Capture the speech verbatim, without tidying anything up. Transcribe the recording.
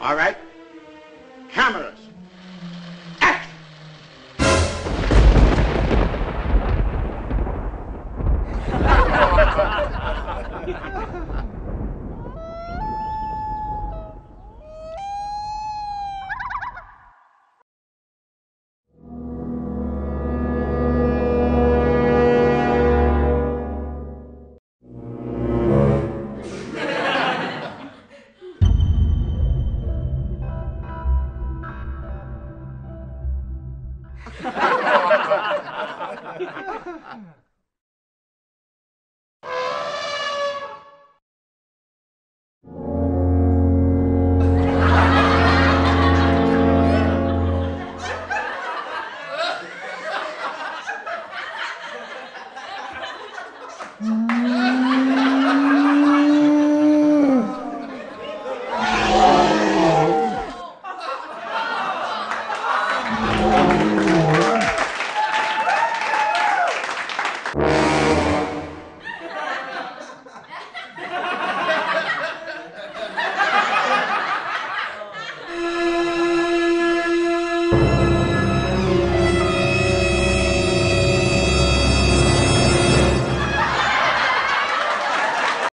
All right? Cameras. Action!